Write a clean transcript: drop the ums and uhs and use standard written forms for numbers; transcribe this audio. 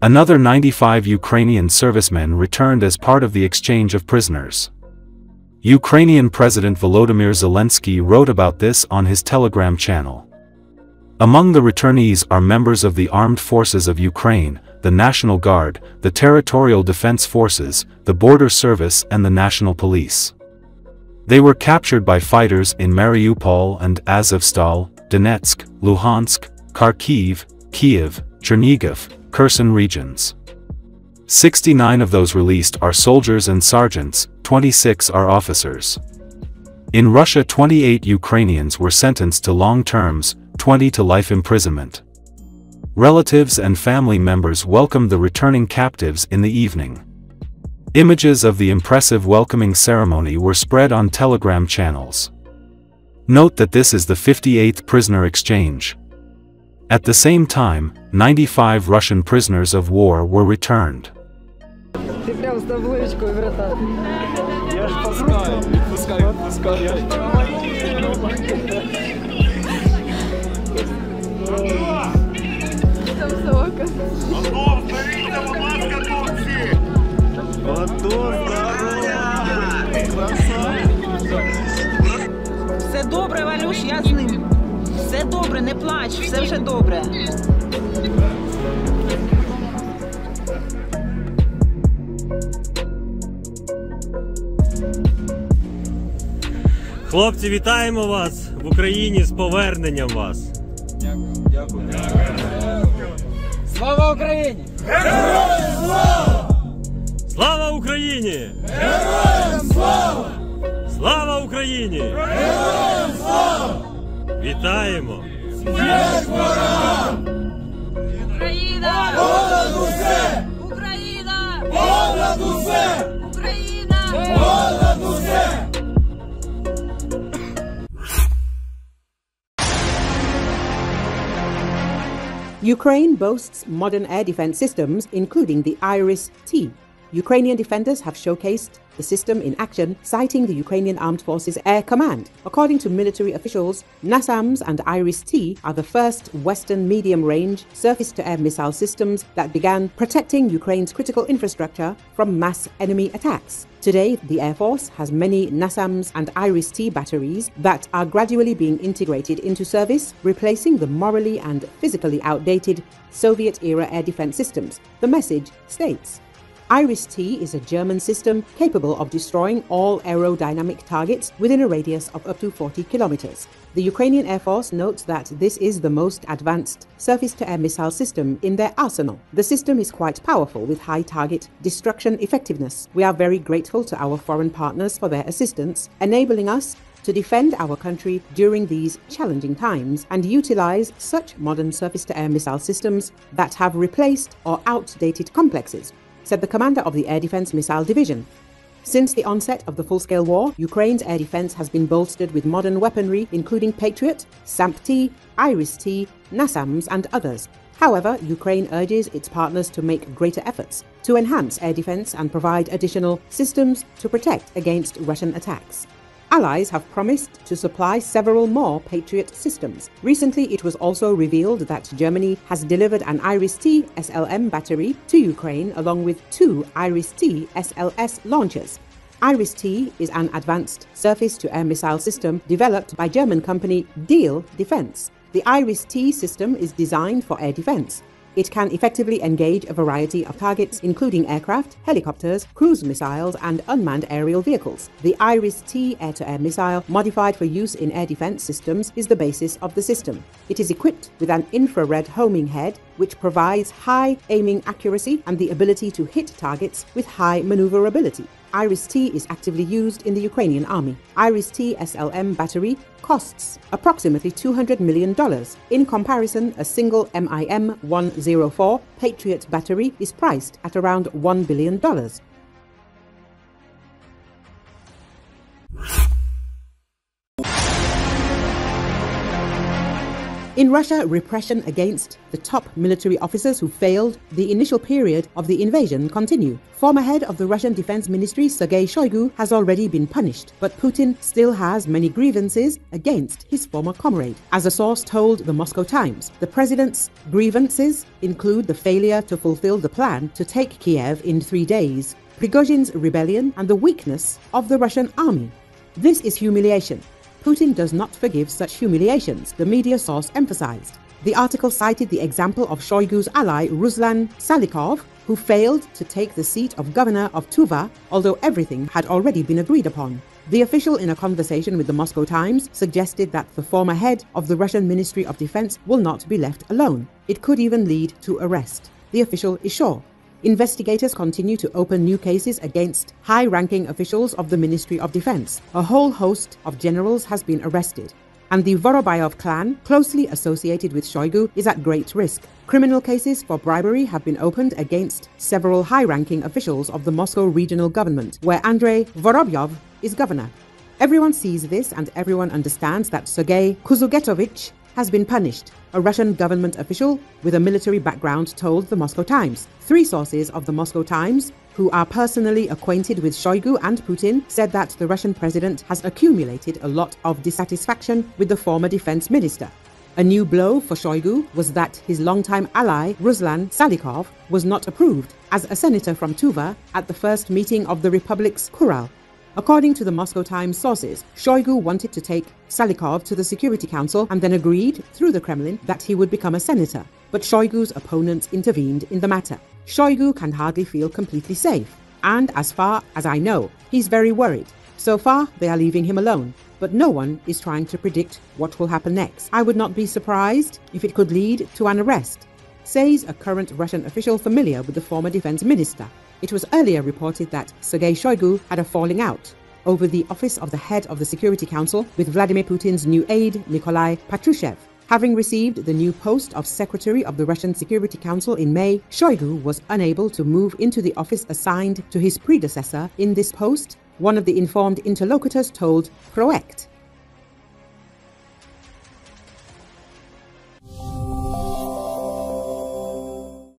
Another 95 Ukrainian servicemen returned as part of the exchange of prisoners. Ukrainian President Volodymyr Zelensky wrote about this on his Telegram channel. Among the returnees are members of the Armed Forces of Ukraine, the National Guard, the Territorial Defense Forces, the Border Service and the National Police. They were captured by fighters in Mariupol and Azovstal, Donetsk, Luhansk, Kharkiv, Kiev, Chernigov, Kherson regions. 69 of those released are soldiers and sergeants, 26 are officers. In Russia, 28 Ukrainians were sentenced to long terms, 20 to life imprisonment. Relatives and family members welcomed the returning captives in the evening. Images of the impressive welcoming ceremony were spread on Telegram channels. Note that this is the 58th prisoner exchange. At the same time, 95 Russian prisoners of war were returned. Все добре, Валюш, я з ним. Все добре, не плач, все вже добре. Хлопці, вітаємо вас в Україні з поверненням вас. Дякую, дякую. Слава Україні! Героям слава! Слава Україні! Героям слава! Слава Україні! Героям слава! Вітаємо! Смерть ворогам! Україна! Понад усе! Україна! Понад усе! Україна! Понад усе! Ukraine boasts modern air defense systems, including the IRIS-T. Ukrainian defenders have showcased the system in action, citing the Ukrainian Armed Forces Air Command. According to military officials, NASAMS and IRIS-T are the first Western medium-range surface-to-air missile systems that began protecting Ukraine's critical infrastructure from mass enemy attacks. Today, the Air Force has many NASAMS and IRIS-T batteries that are gradually being integrated into service, replacing the morally and physically outdated Soviet-era air defense systems, the message states. IRIS-T is a German system capable of destroying all aerodynamic targets within a radius of up to 40 kilometers. The Ukrainian Air Force notes that this is the most advanced surface-to-air missile system in their arsenal. The system is quite powerful with high target destruction effectiveness. We are very grateful to our foreign partners for their assistance, enabling us to defend our country during these challenging times and utilize such modern surface-to-air missile systems that have replaced or outdated complexes, said the commander of the Air Defense Missile Division. Since the onset of the full-scale war, Ukraine's air defense has been bolstered with modern weaponry, including Patriot, SAMP-T, IRIS-T, NASAMS and others. However, Ukraine urges its partners to make greater efforts to enhance air defense and provide additional systems to protect against Russian attacks. Allies have promised to supply several more Patriot systems. Recently, it was also revealed that Germany has delivered an IRIS-T SLM battery to Ukraine along with 2 IRIS-T SLS launchers. IRIS-T is an advanced surface-to-air missile system developed by German company Diehl Defense. The IRIS-T system is designed for air defense. It can effectively engage a variety of targets, including aircraft, helicopters, cruise missiles, and unmanned aerial vehicles. The IRIS-T air-to-air missile, modified for use in air defense systems, is the basis of the system. It is equipped with an infrared homing head, which provides high aiming accuracy and the ability to hit targets with high maneuverability. IRIS-T is actively used in the Ukrainian army. IRIS-T SLM battery costs approximately $200 million. In comparison, a single MIM-104 Patriot battery is priced at around $1 billion. In Russia, repression against the top military officers who failed the initial period of the invasion continue. Former head of the Russian Defense Ministry, Sergei Shoigu, has already been punished, but Putin still has many grievances against his former comrade. As a source told the Moscow Times, the president's grievances include the failure to fulfill the plan to take Kiev in 3 days, Prigozhin's rebellion, and the weakness of the Russian army. This is humiliation. Putin does not forgive such humiliations, the media source emphasized. The article cited the example of Shoigu's ally Ruslan Salikov, who failed to take the seat of governor of Tuva, although everything had already been agreed upon. The official, in a conversation with the Moscow Times, suggested that the former head of the Russian Ministry of Defense will not be left alone. It could even lead to arrest. The official is sure. Investigators continue to open new cases against high-ranking officials of the Ministry of Defense. A whole host of generals has been arrested, and the Vorobyov clan, closely associated with Shoigu, is at great risk. Criminal cases for bribery have been opened against several high-ranking officials of the Moscow regional government, where Andrei Vorobyov is governor. Everyone sees this, and everyone understands that Sergei Kuzugetovich has been punished, a Russian government official with a military background told the Moscow Times. Three sources of the Moscow Times, who are personally acquainted with Shoigu and Putin, said that the Russian president has accumulated a lot of dissatisfaction with the former defense minister. A new blow for Shoigu was that his longtime ally Ruslan Salikov was not approved as a senator from Tuva at the first meeting of the Republic's Kural. According to the Moscow Times sources, Shoigu wanted to take Salikov to the Security Council and then agreed, through the Kremlin, that he would become a senator. But Shoigu's opponents intervened in the matter. Shoigu can hardly feel completely safe, and as far as I know, he's very worried. So far, they are leaving him alone, but no one is trying to predict what will happen next. I would not be surprised if it could lead to an arrest, says a current Russian official familiar with the former defense minister. It was earlier reported that Sergei Shoigu had a falling out over the office of the head of the Security Council with Vladimir Putin's new aide, Nikolai Patrushev. Having received the new post of Secretary of the Russian Security Council in May, Shoigu was unable to move into the office assigned to his predecessor in this post, one of the informed interlocutors told Proekt.